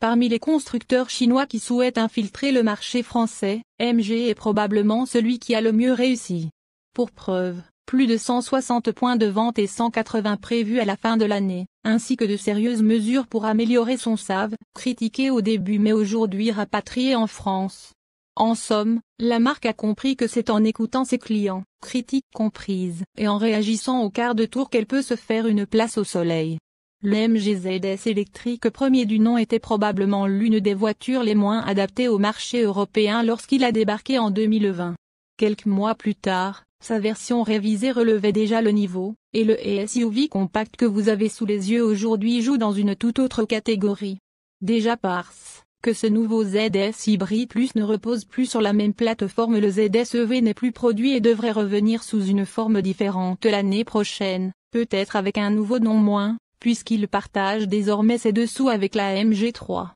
Parmi les constructeurs chinois qui souhaitent infiltrer le marché français, MG est probablement celui qui a le mieux réussi. Pour preuve, plus de 160 points de vente et 180 prévus à la fin de l'année, ainsi que de sérieuses mesures pour améliorer son SAV, critiqué au début mais aujourd'hui rapatrié en France. En somme, la marque a compris que c'est en écoutant ses clients, critiques comprises, et en réagissant au quart de tour qu'elle peut se faire une place au soleil. Le MG ZS électrique premier du nom était probablement l'une des voitures les moins adaptées au marché européen lorsqu'il a débarqué en 2020. Quelques mois plus tard, sa version révisée relevait déjà le niveau, et le SUV compact que vous avez sous les yeux aujourd'hui joue dans une toute autre catégorie. Déjà parce que ce nouveau ZS Hybrid+ ne repose plus sur la même plateforme, le ZS EV n'est plus produit et devrait revenir sous une forme différente l'année prochaine, peut-être avec un nouveau nom moins, puisqu'il partage désormais ses dessous avec la MG3.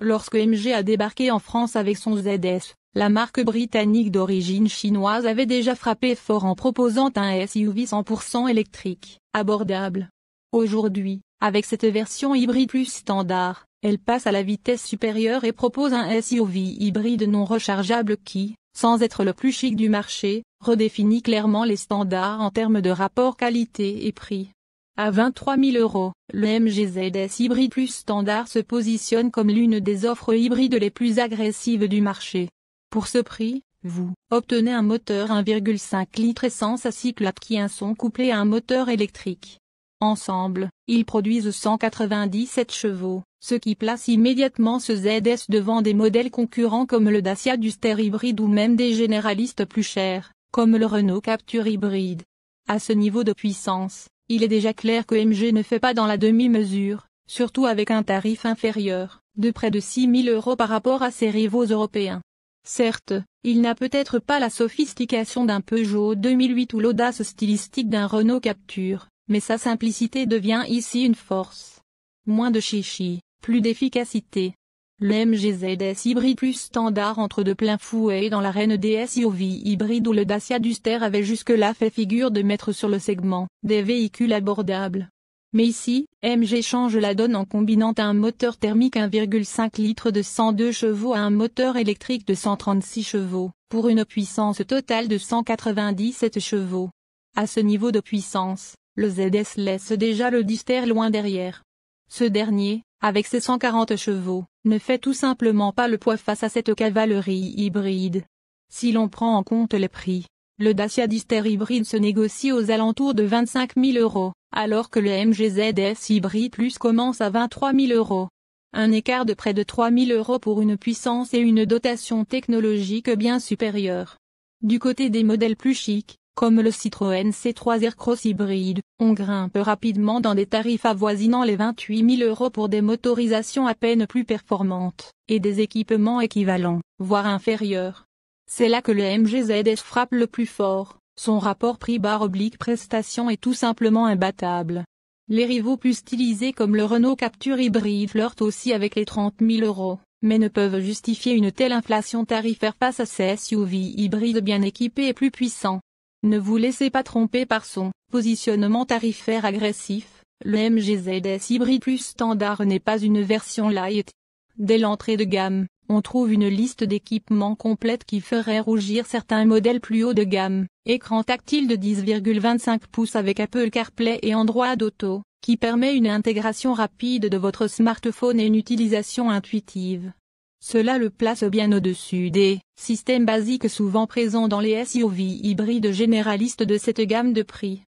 Lorsque MG a débarqué en France avec son ZS, la marque britannique d'origine chinoise avait déjà frappé fort en proposant un SUV 100% électrique, abordable. Aujourd'hui, avec cette version hybride plus standard, elle passe à la vitesse supérieure et propose un SUV hybride non rechargeable qui, sans être le plus chic du marché, redéfinit clairement les standards en termes de rapport qualité et prix. À 23 000 €, le MG ZS Hybrid+ standard se positionne comme l'une des offres hybrides les plus agressives du marché. Pour ce prix, vous obtenez un moteur 1,5 litres essence à 6 cylindres qui sont couplés à un moteur électrique. Ensemble, ils produisent 197 chevaux, ce qui place immédiatement ce ZS devant des modèles concurrents comme le Dacia Duster Hybrid ou même des généralistes plus chers, comme le Renault Captur hybride. À ce niveau de puissance, il est déjà clair que MG ne fait pas dans la demi-mesure, surtout avec un tarif inférieur, de près de 6 000 € par rapport à ses rivaux européens. Certes, il n'a peut-être pas la sophistication d'un Peugeot 2008 ou l'audace stylistique d'un Renault Captur, mais sa simplicité devient ici une force. Moins de chichi, plus d'efficacité. Le MG ZS Hybrid+ standard entre de plein fouet dans l'arène des SUV hybrides où le Dacia Duster avait jusque-là fait figure de maître sur le segment des véhicules abordables. Mais ici, MG change la donne en combinant un moteur thermique 1,5 litre de 102 chevaux à un moteur électrique de 136 chevaux, pour une puissance totale de 197 chevaux. À ce niveau de puissance, le ZS laisse déjà le Duster loin derrière. Ce dernier, avec ses 140 chevaux, ne fait tout simplement pas le poids face à cette cavalerie hybride. Si l'on prend en compte les prix, le Dacia Duster hybride se négocie aux alentours de 25 000 €, alors que le MG ZS Hybrid+ commence à 23 000 €. Un écart de près de 3 000 € pour une puissance et une dotation technologique bien supérieure. Du côté des modèles plus chics, comme le Citroën C3 Aircross hybride, on grimpe rapidement dans des tarifs avoisinant les 28 000 € pour des motorisations à peine plus performantes, et des équipements équivalents, voire inférieurs. C'est là que le MG ZS frappe le plus fort, son rapport prix/prestation est tout simplement imbattable. Les rivaux plus stylisés comme le Renault Captur hybride flirtent aussi avec les 30 000 €, mais ne peuvent justifier une telle inflation tarifaire face à ces SUV hybrides bien équipés et plus puissants. Ne vous laissez pas tromper par son positionnement tarifaire agressif, le MG ZS Hybrid+ standard n'est pas une version light. Dès l'entrée de gamme, on trouve une liste d'équipements complète qui ferait rougir certains modèles plus haut de gamme, écran tactile de 10,25 pouces avec Apple CarPlay et Android Auto, qui permet une intégration rapide de votre smartphone et une utilisation intuitive. Cela le place bien au-dessus des systèmes basiques souvent présents dans les SUV hybrides généralistes de cette gamme de prix.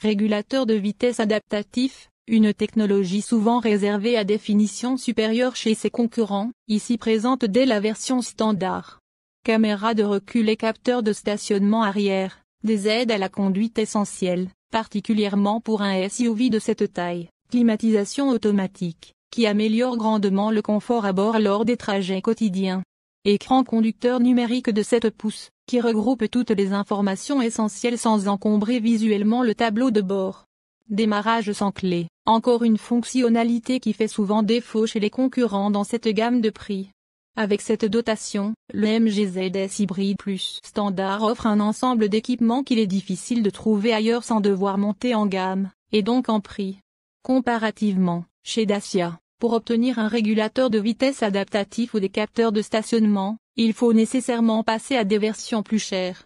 Régulateur de vitesse adaptatif, une technologie souvent réservée à des finitions supérieures chez ses concurrents, ici présente dès la version standard. Caméra de recul et capteur de stationnement arrière, des aides à la conduite essentielles, particulièrement pour un SUV de cette taille, climatisation automatique, qui améliore grandement le confort à bord lors des trajets quotidiens. Écran conducteur numérique de 7 pouces, qui regroupe toutes les informations essentielles sans encombrer visuellement le tableau de bord. Démarrage sans clé, encore une fonctionnalité qui fait souvent défaut chez les concurrents dans cette gamme de prix. Avec cette dotation, le MG ZS Hybrid+ standard offre un ensemble d'équipements qu'il est difficile de trouver ailleurs sans devoir monter en gamme, et donc en prix. Comparativement, chez Dacia, Pour obtenir un régulateur de vitesse adaptatif ou des capteurs de stationnement, il faut nécessairement passer à des versions plus chères.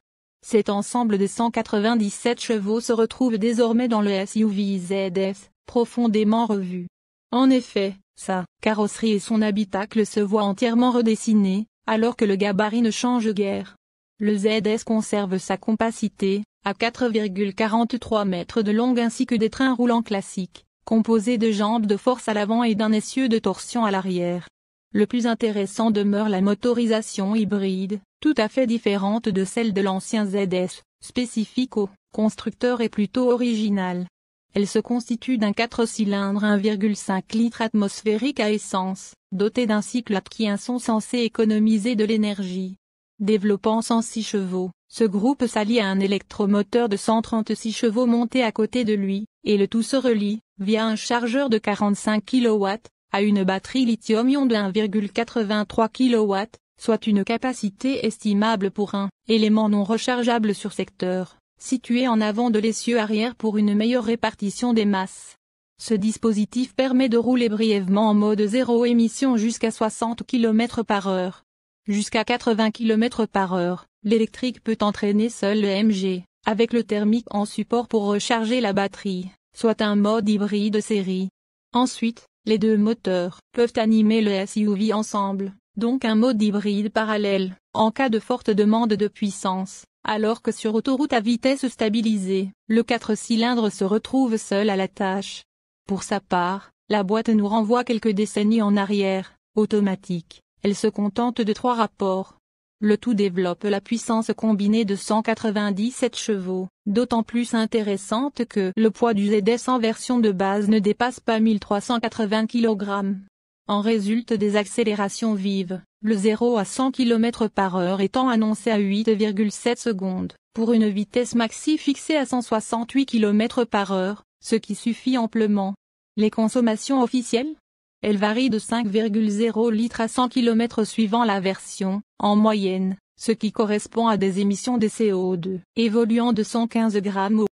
Cet ensemble de 197 chevaux se retrouve désormais dans le SUV ZS, profondément revu. En effet, sa carrosserie et son habitacle se voient entièrement redessinés, alors que le gabarit ne change guère. Le ZS conserve sa compacité, à 4,43 mètres de longue ainsi que des trains roulants classiques, composés de jambes de force à l'avant et d'un essieu de torsion à l'arrière. Le plus intéressant demeure la motorisation hybride, tout à fait différente de celle de l'ancien ZS, spécifique au constructeur et plutôt originale. Elle se constitue d'un 4 cylindres 1,5 litre atmosphérique à essence, doté d'un cycle Atkinson censé économiser de l'énergie. Développant 106 chevaux, ce groupe s'allie à un électromoteur de 136 chevaux monté à côté de lui, et le tout se relie, via un chargeur de 45 kW, à une batterie lithium-ion de 1,83 kW, soit une capacité estimable pour un élément non rechargeable sur secteur, situé en avant de l'essieu arrière pour une meilleure répartition des masses. Ce dispositif permet de rouler brièvement en mode zéro émission jusqu'à 60 km/h. Jusqu'à 80 km/h, l'électrique peut entraîner seul le MG, avec le thermique en support pour recharger la batterie, soit un mode hybride de série. Ensuite, les deux moteurs peuvent animer le SUV ensemble, donc un mode hybride parallèle, en cas de forte demande de puissance, alors que sur autoroute à vitesse stabilisée, le 4 cylindres se retrouve seul à la tâche. Pour sa part, la boîte nous renvoie quelques décennies en arrière, automatique, elle se contente de 3 rapports. Le tout développe la puissance combinée de 197 chevaux, d'autant plus intéressante que le poids du ZS en version de base ne dépasse pas 1380 kg. En résultent des accélérations vives, le 0 à 100 km/h étant annoncé à 8,7 secondes, pour une vitesse maxi fixée à 168 km/h, ce qui suffit amplement. Les consommations officielles ? Elle varie de 5,0 litres à 100 km suivant la version, en moyenne, ce qui correspond à des émissions de CO2 évoluant de 115 grammes au